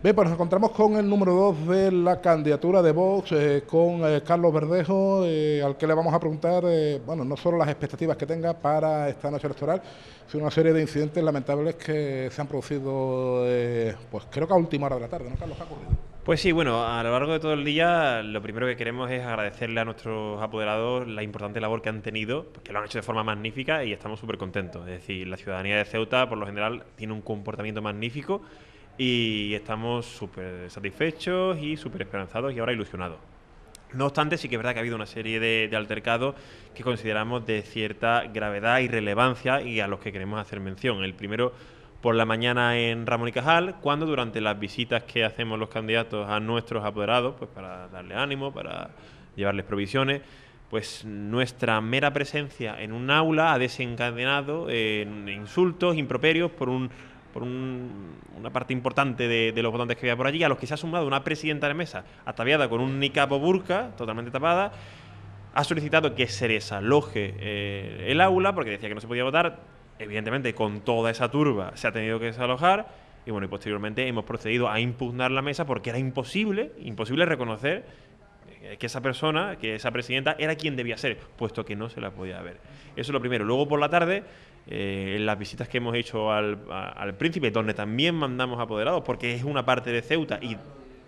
Bien, pues nos encontramos con el número 2 de la candidatura de Vox, con Carlos Verdejo, al que le vamos a preguntar, bueno, no solo las expectativas que tenga para esta noche electoral, sino una serie de incidentes lamentables que se han producido, pues creo que a última hora de la tarde, ¿no, Carlos? ¿Qué ha ocurrido? Pues sí, bueno, a lo largo de todo el día lo primero que queremos es agradecerle a nuestros apoderados la importante labor que han tenido, que lo han hecho de forma magnífica y estamos súper contentos. Es decir, la ciudadanía de Ceuta, por lo general, tiene un comportamiento magnífico y estamos súper satisfechos y súper esperanzados y ahora ilusionados. No obstante, sí que es verdad que ha habido una serie de altercados que consideramos de cierta gravedad y relevancia y a los que queremos hacer mención. El primero por la mañana en Ramón y Cajal, cuando durante las visitas que hacemos los candidatos a nuestros apoderados, pues para darle ánimo, para llevarles provisiones, pues nuestra mera presencia en un aula ha desencadenado insultos, improperios por una parte importante de los votantes que había por allí, a los que se ha sumado una presidenta de mesa ataviada con un niqab o burka, totalmente tapada, ha solicitado que se desaloje el aula porque decía que no se podía votar. Evidentemente, con toda esa turba se ha tenido que desalojar y bueno, y posteriormente hemos procedido a impugnar la mesa porque era imposible reconocer que esa persona, que esa presidenta, era quien debía ser, puesto que no se la podía ver. Eso es lo primero. Luego, por la tarde, en las visitas que hemos hecho al Príncipe, donde también mandamos apoderados, porque es una parte de Ceuta y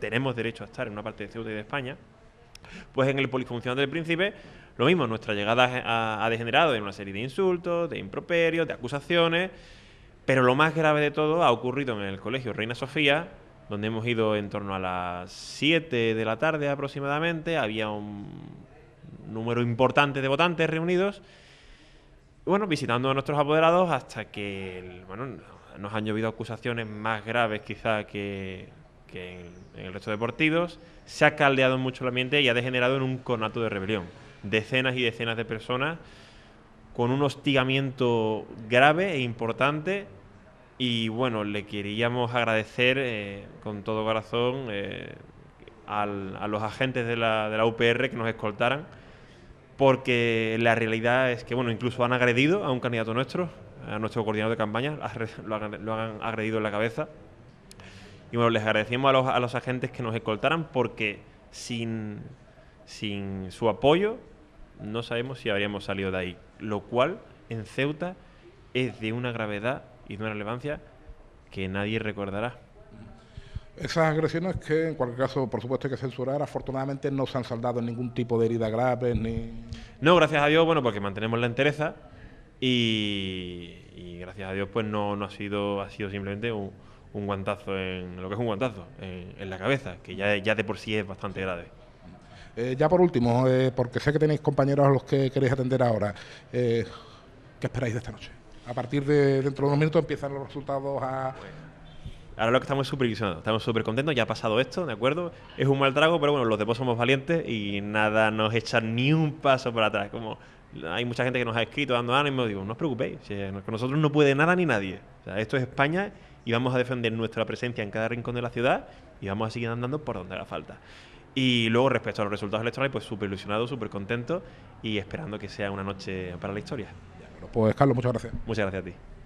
tenemos derecho a estar en una parte de Ceuta y de España, pues en el Polifuncional del Príncipe, lo mismo, nuestra llegada ha degenerado en una serie de insultos, de improperios, de acusaciones, pero lo más grave de todo ha ocurrido en el Colegio Reina Sofía, donde hemos ido en torno a las 7 de la tarde aproximadamente, había un número importante de votantes reunidos, bueno, visitando a nuestros apoderados hasta que, bueno, nos han llovido acusaciones más graves quizá que en el resto de partidos, se ha caldeado mucho el ambiente y ha degenerado en un conato de rebelión. Decenas y decenas de personas con un hostigamiento grave e importante. Y bueno, le queríamos agradecer con todo corazón a los agentes de la UPR que nos escoltaran, porque la realidad es que, bueno, incluso han agredido a un candidato nuestro, a nuestro coordinador de campaña, lo han agredido en la cabeza. Y bueno, les agradecemos a los agentes que nos escoltaran, porque sin su apoyo no sabemos si habríamos salido de ahí, lo cual en Ceuta es de una gravedad y de una relevancia que nadie recordará. Esas agresiones que, en cualquier caso, por supuesto hay que censurar, afortunadamente no se han saldado en ningún tipo de herida grave ni... No, gracias a Dios, bueno, porque mantenemos la entereza y gracias a Dios pues no ha sido simplemente un guantazo, en lo que es un guantazo, en la cabeza, que ya de por sí es bastante grave. Ya por último, porque sé que tenéis compañeros a los que queréis atender ahora, ¿qué esperáis de esta noche? A partir de dentro de unos minutos empiezan los resultados a... Bueno, ahora lo que estamos es supervisionando, estamos súper contentos, ya ha pasado esto, ¿de acuerdo? Es un mal trago, pero bueno, los de Vox somos valientes y nada nos echa ni un paso para atrás. Como hay mucha gente que nos ha escrito dando ánimo, digo, no os preocupéis, con nosotros no puede nada ni nadie. O sea, esto es España y vamos a defender nuestra presencia en cada rincón de la ciudad y vamos a seguir andando por donde haga falta. Y luego, respecto a los resultados electorales, pues súper ilusionados, súper contentos y esperando que sea una noche para la historia. Pues Carlos, muchas gracias. Muchas gracias a ti.